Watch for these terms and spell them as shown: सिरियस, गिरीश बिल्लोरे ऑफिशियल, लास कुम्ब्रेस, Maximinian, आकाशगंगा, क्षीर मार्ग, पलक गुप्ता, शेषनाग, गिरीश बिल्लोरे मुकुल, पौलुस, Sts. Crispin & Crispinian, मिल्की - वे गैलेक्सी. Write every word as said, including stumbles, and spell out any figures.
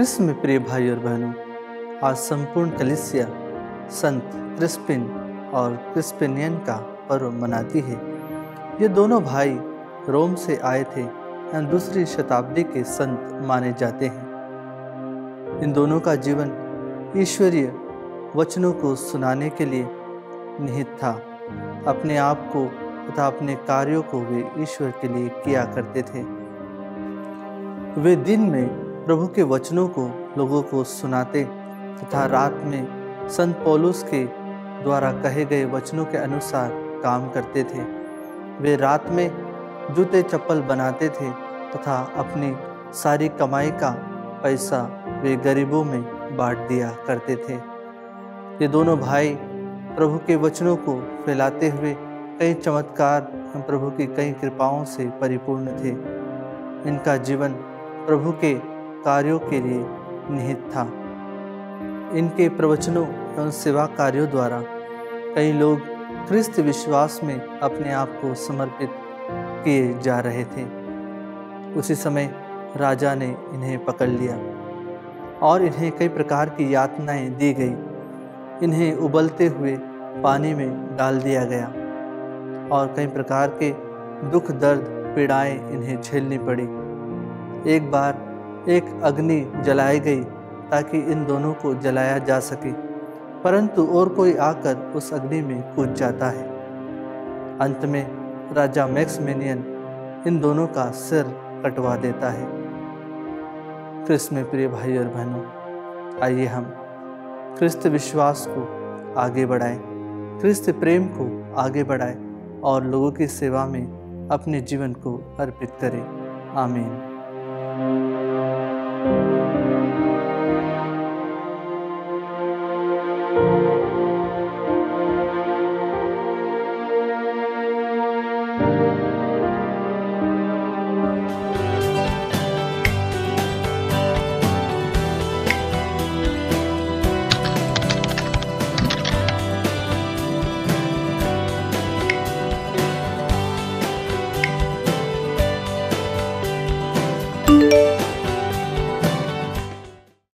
क्रिस्म में प्रिय भाई और बहनों, आज संपूर्ण कलीसिया संत क्रिस्पिन और क्रिस्पिनियन का पर्व मनाती है। ये दोनों भाई रोम से आए थे एवं दूसरी शताब्दी के संत माने जाते हैं। इन दोनों का जीवन ईश्वरीय वचनों को सुनाने के लिए निहित था। अपने आप को तथा अपने कार्यों को वे ईश्वर के लिए किया करते थे। वे दिन में प्रभु के वचनों को लोगों को सुनाते तथा रात में संत पौलुस के द्वारा कहे गए वचनों के अनुसार काम करते थे। वे रात में जूते चप्पल बनाते थे तथा अपनी सारी कमाई का पैसा वे गरीबों में बांट दिया करते थे। ये दोनों भाई प्रभु के वचनों को फैलाते हुए कई चमत्कार एवं प्रभु की कई कृपाओं से परिपूर्ण थे। इनका जीवन प्रभु के कार्यों के लिए निहित था। इनके प्रवचनों एवं सेवा कार्यों द्वारा कई लोग ख्रिस्त विश्वास में अपने आप को समर्पित किए जा रहे थे। उसी समय राजा ने इन्हें पकड़ लिया और इन्हें कई प्रकार की यातनाएं दी गई। इन्हें उबलते हुए पानी में डाल दिया गया और कई प्रकार के दुख दर्द पीड़ाएं इन्हें झेलनी पड़ी। एक बार एक अग्नि जलाई गई ताकि इन दोनों को जलाया जा सके, परंतु और कोई आकर उस अग्नि में कूद जाता है। अंत में राजा मैक्सिमिनियन इन दोनों का सिर कटवा देता है। क्रिस्त में प्रिय भाई और बहनों, आइए हम क्रिस्त विश्वास को आगे बढ़ाएं, क्रिस्त प्रेम को आगे बढ़ाएं और लोगों की सेवा में अपने जीवन को अर्पित करें। आमीन।